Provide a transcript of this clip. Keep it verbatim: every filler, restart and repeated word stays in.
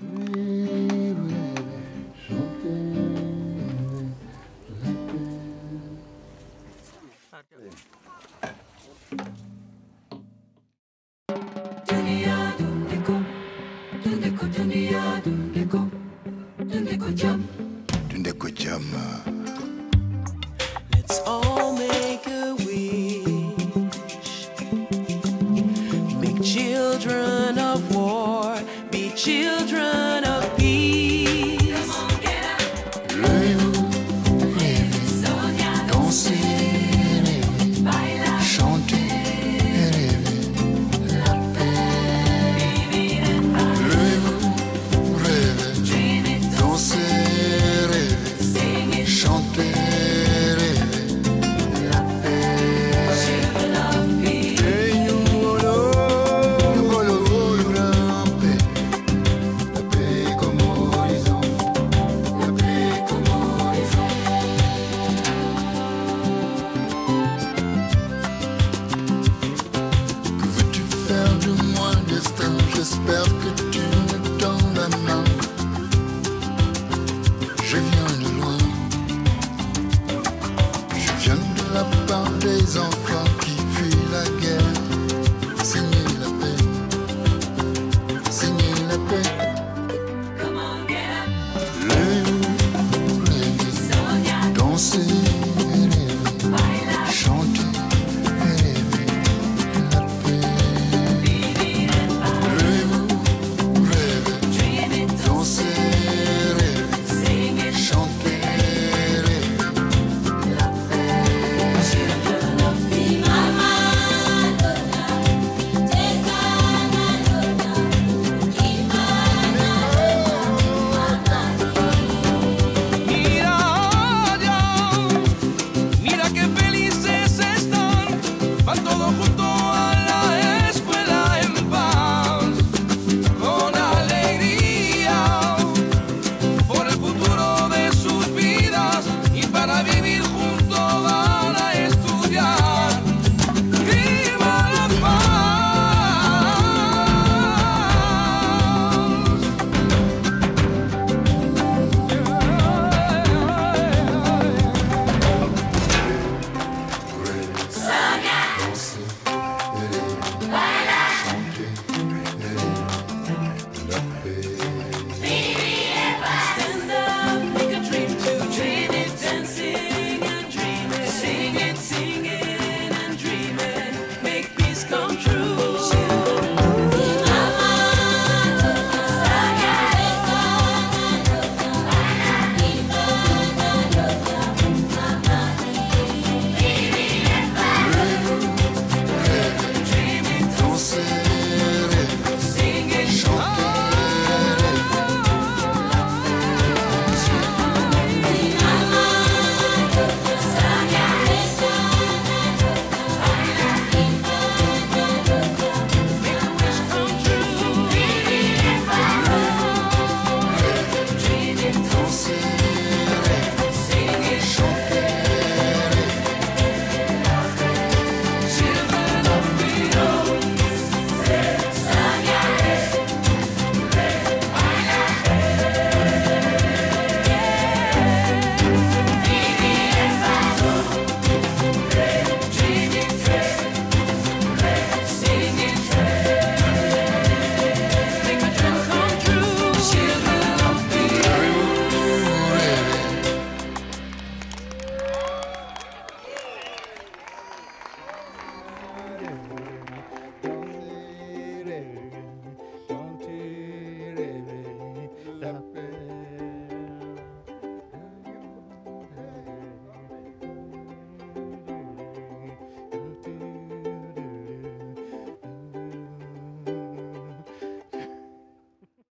Let's all make a wish. Make children of war be children of peace. Come on, get up. Levez-vous, rêvez, soldats, dansez, rêvez, bailez, chantez, rêvez, la paix. Vivir en paz. Levez-vous, rêvez, dream it, dansez. J'espère que